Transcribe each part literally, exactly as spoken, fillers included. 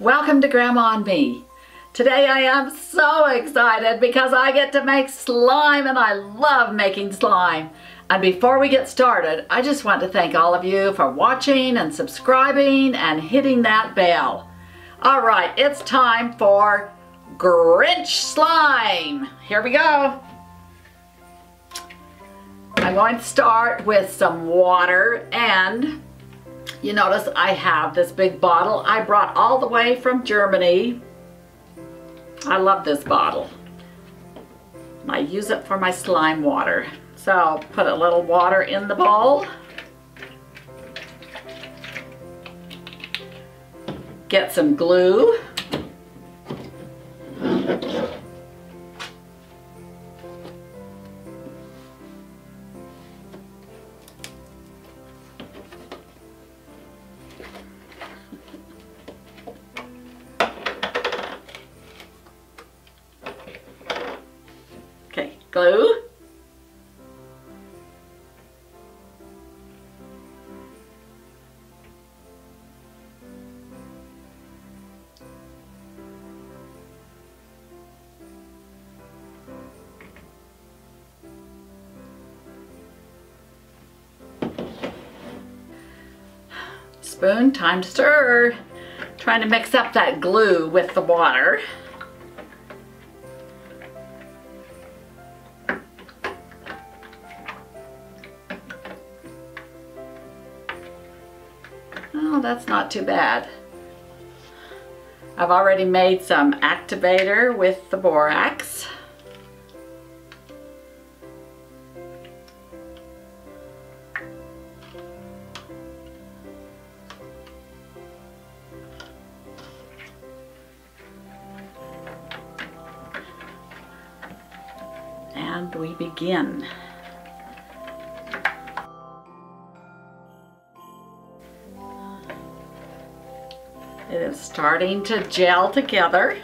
Welcome to Grandma and Me. Today I am so excited because I get to make slime, and I love making slime. And before we get started, I just want to thank all of you for watching and subscribing and hitting that bell. All right, it's time for Grinch slime. Here we go. I'm going to start with some water, and you notice I have this big bottle I brought all the way from Germany. I love this bottle. I use it for my slime water. So I'll put a little water in the bowl. Get some glue. Glue. Spoon, time to stir. Trying to mix up that glue with the water. Oh, that's not too bad. I've already made some activator with the borax. And we begin. It is starting to gel together.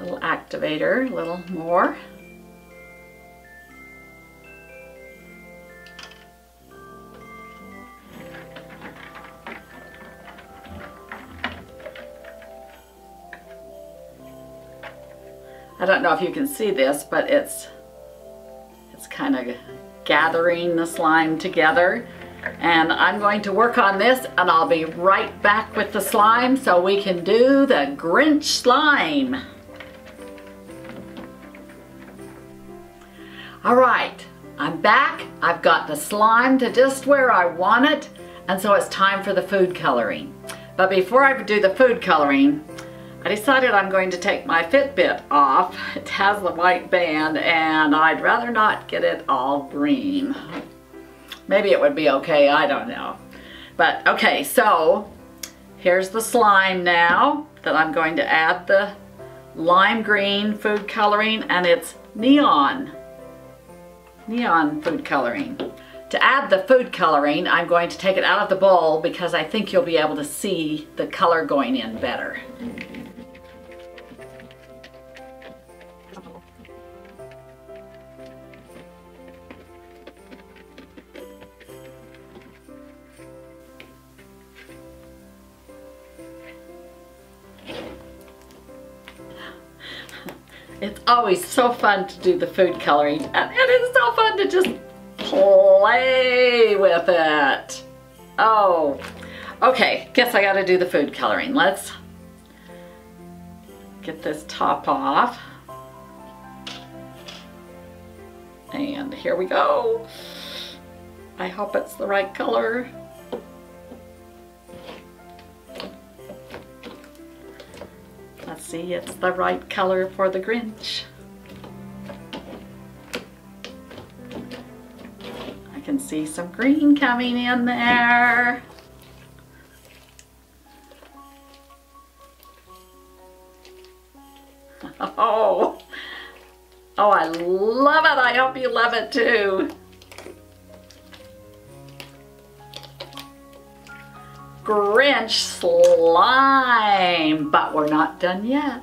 Little activator, a little more. I don't know if you can see this, but it's it's kind of gathering the slime together, and I'm going to work on this, and I'll be right back with the slime so we can do the Grinch slime. All right, I'm back. I've got the slime to just where I want it, and so it's time for the food coloring. But before I do the food coloring, I decided I'm going to take my Fitbit off. It has the white band, and I'd rather not get it all green. Maybe it would be okay, I don't know. But okay, so here's the slime now that I'm going to add the lime green food coloring, and it's neon. Neon food coloring. To add the food coloring, I'm going to take it out of the bowl because I think you'll be able to see the color going in better. It's always so fun to do the food coloring, and it is so fun to just play with it. Oh, okay, guess I gotta do the food coloring. Let's get this top off. And here we go. I hope it's the right color. Let's see, it's the right color for the Grinch. I can see some green coming in there. Oh, oh, I love it. I hope you love it too. Grinch slime, but we're not done yet.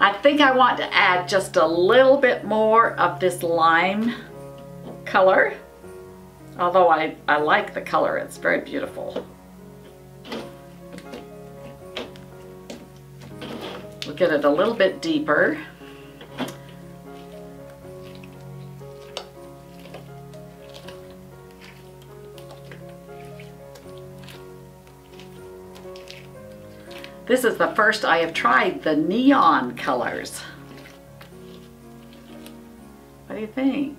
I think I want to add just a little bit more of this lime color, although I, I like the color, it's very beautiful. We'll get it a little bit deeper. This is the first I have tried the neon colors. What do you think?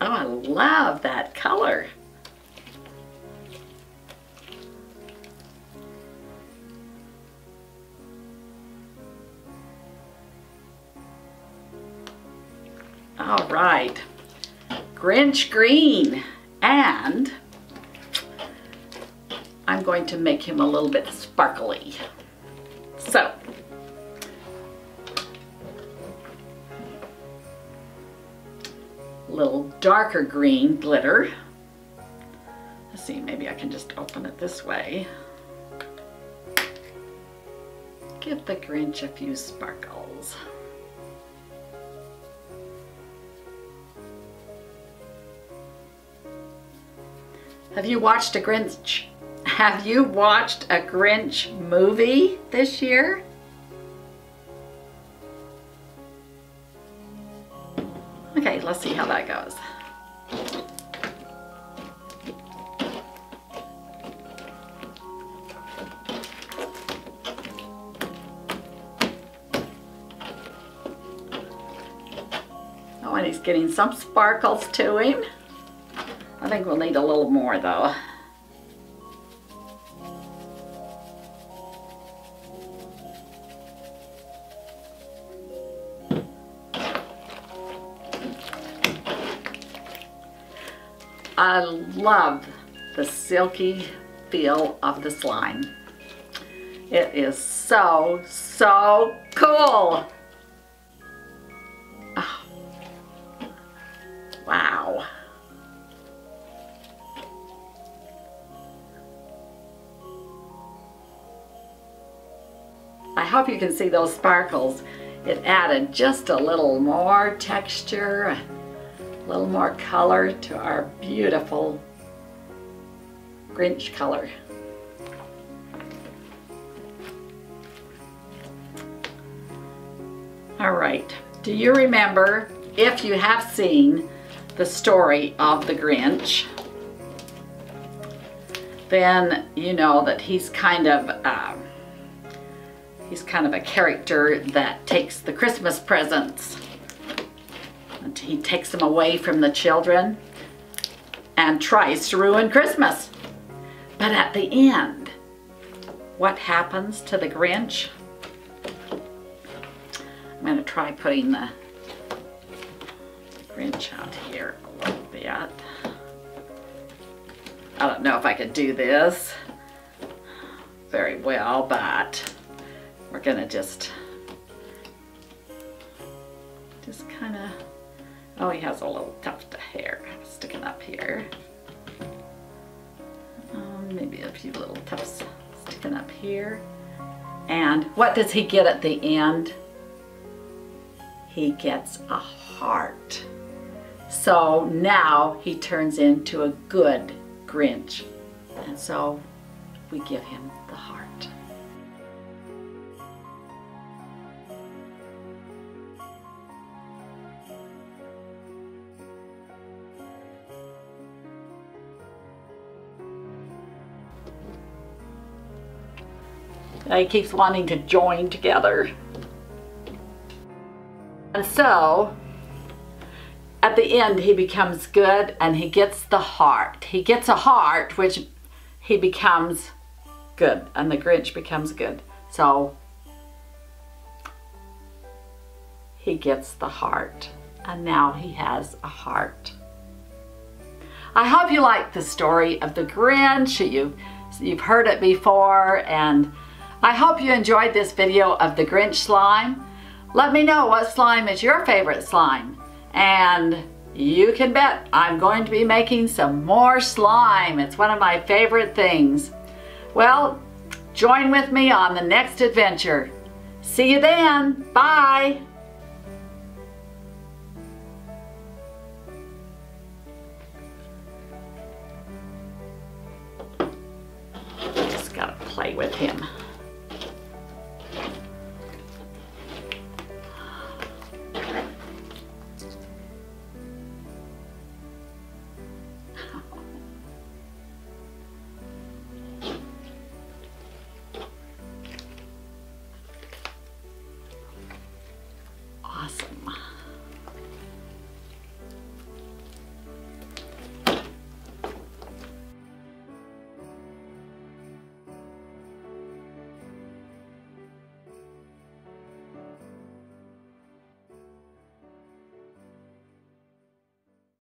Oh, I love that color. All right, Grinch green. And I'm going to make him a little bit sparkly. So a little darker green glitter. Let's see, maybe I can just open it this way. Give the Grinch a few sparkles. Have you watched a Grinch? Have you watched a Grinch movie this year? Okay, let's see how that goes. Oh, and he's getting some sparkles to him. I think we'll need a little more though. I love the silky feel of the slime. It is so, so cool. Oh. Wow. I hope you can see those sparkles. It added just a little more texture, a little more color to our beautiful Grinch color. All right, do you remember, if you have seen the story of the Grinch, then you know that he's kind of uh, He's kind of a character that takes the Christmas presents. And he takes them away from the children and tries to ruin Christmas. But at the end, what happens to the Grinch? I'm going to try putting the Grinch out here a little bit. I don't know if I could do this very well, but we're gonna just, just kind of, oh, he has a little tuft of hair sticking up here. Um, maybe a few little tufts sticking up here. And what does he get at the end? He gets a heart. So now he turns into a good Grinch. And so we give him the heart. He keeps wanting to join together. And so, at the end, he becomes good and he gets the heart. He gets a heart, which he becomes good, and the Grinch becomes good. So, he gets the heart, and now he has a heart. I hope you like the story of the Grinch. You've, you've heard it before, and I hope you enjoyed this video of the Grinch slime. Let me know what slime is your favorite slime. And you can bet I'm going to be making some more slime. It's one of my favorite things. Well, join with me on the next adventure. See you then. Bye. Just gotta play with him.